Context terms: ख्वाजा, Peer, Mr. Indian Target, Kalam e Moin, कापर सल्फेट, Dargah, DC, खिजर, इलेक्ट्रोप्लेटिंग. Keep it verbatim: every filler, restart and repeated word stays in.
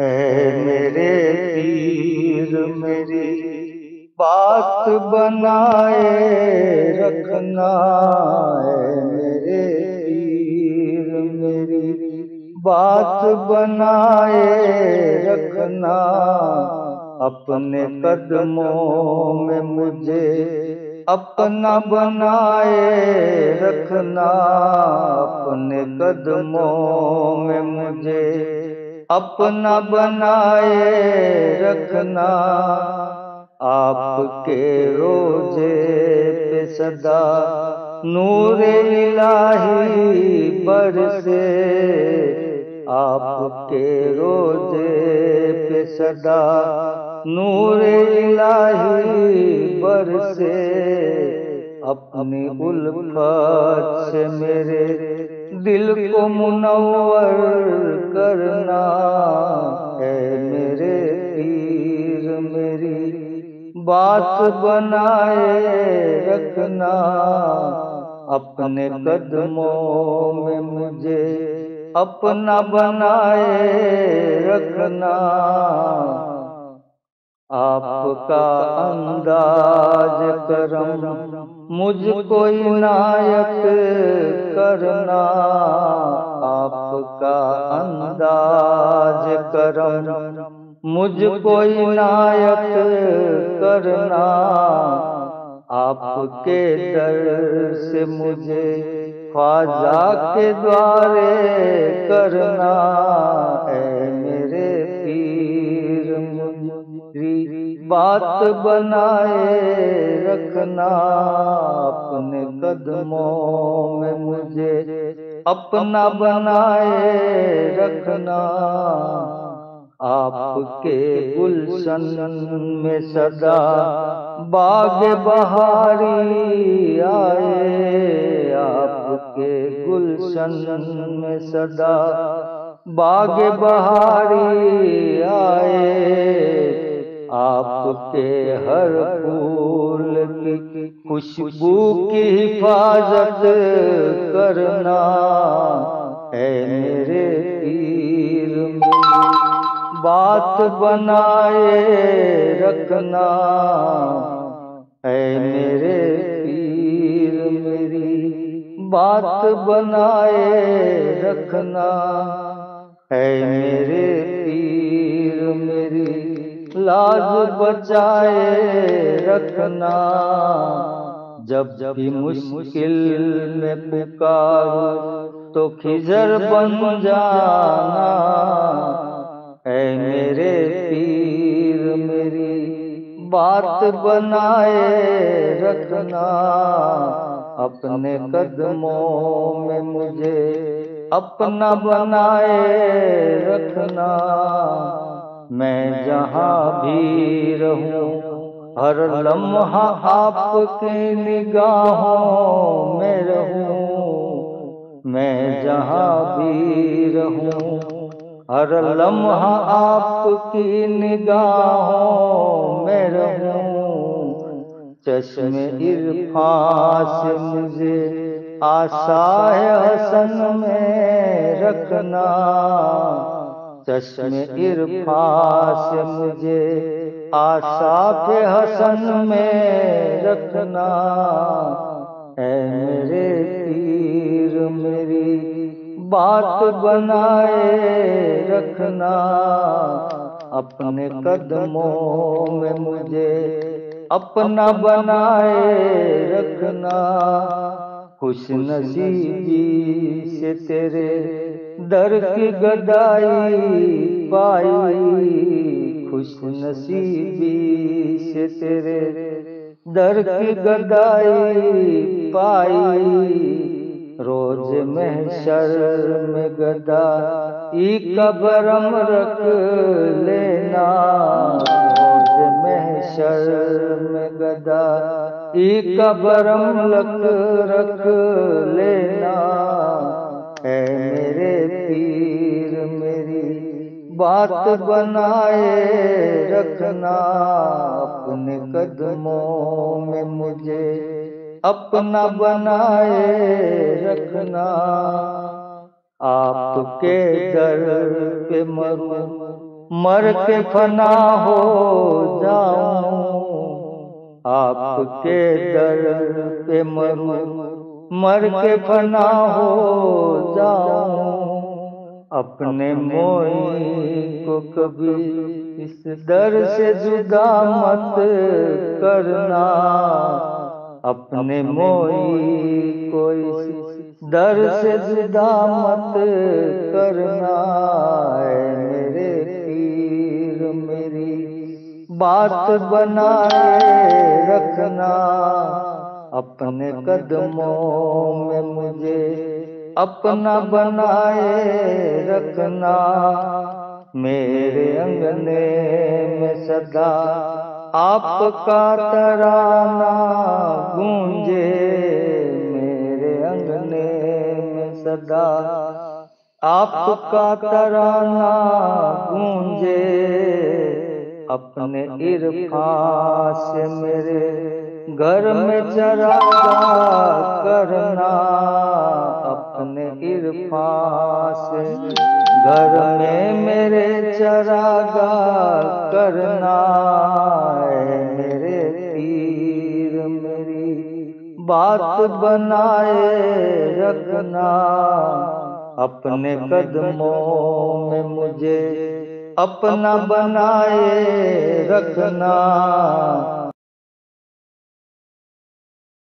है मेरे पीर मेरी बात बनाए रखना, है मेरे पीर मेरी बात बनाए रखना। अपने कदमों में मुझे अपना बनाए रखना, अपने कदमों में मुझे अपना बनाए रखना। आपके रोजे पे सदा नूरे इलाही बरसे, आपके रोजे पे सदा नूरे इलाही बरसे। अपनी उल्फत से मेरे दिल को मुनव्वर करना, है मेरे पीर मेरी बात बनाए रखना। अपने कदमों में मुझे अपना बनाए रखना। आपका अंदाज करम मुझको इनायत करना, आपका अंदाज करम मुझको इनायत करना। आपके दर से मुझे ख्वाजा के द्वारे करना, है मेरे पीर मुझरी बात बनाए रखना। अपने कदमों में मुझे अपना बनाए रखना। आपके गुलशन में सदा बाग बहारी आए, आपके गुलशन में सदा बाग बहारी आए। आपके हर फूल की खुशबू की हिफाजत करना, है मेरे पीर मेरी बात बनाए रखना, है मेरे पीर मेरी बात बनाए रखना। है मेरे पीर मेरी लाज बचाए रखना। जब जब भी मुश्किल में पुकारो तो खिजर बन जाना, है मेरे पीर मेरी बात बनाए रखना। अपने कदमों में मुझे अपना बनाए रखना। मैं जहाँ भी रहूँ हर लम्हा आपकी निगाहों में रहूँ, मैं जहाँ भी रहूँ हर लम्हा आपकी निगाहों में रहूँ। चश्मे इरफान से मुझे आशा है हसन में रखना, चश्मे इरफान से मुझे आशा के हसन में रखना। है मेरे पीर मेरी बात बनाए रखना। अपने कदमों में मुझे अपना बनाए रखना। खुशनसीबी से तेरे दर की गदाई पाई, खुशनसीबी से तेरे दर की गदाई पाई। रोज महशर में गदाई का भरम रख लेना, रोज महशर में गदाई का भरम रख रख लेना। है मेरे पीर मेरी बात बनाए रखना। अपने कदमों में मुझे अपना बनाए रखना। आपके दर पे मरूं मर के फना हो जाऊं आपके दर पे मरूं, मर के फना हो जाऊं अपने मोई को कभी इस दर से जुदा मत करना, अपने मोई को इस दर से जुदा मत करना। ऐ मेरे पीर मेरी बात बनाए रखना, अपने कदमों में मुझे अपना बनाए रखना। मेरे अंगने में सदा आपका तराना गूंजे, मेरे अंगने में सदा आपका तराना गूंजे। अपने इरफान से मेरे घर में चरागा करना, अपने इरफान से घर में मेरे चरागा करना। ऐ मेरे पीर मेरी बात बनाए रखना, अपने कदमों में मुझे अपना बनाए रखना।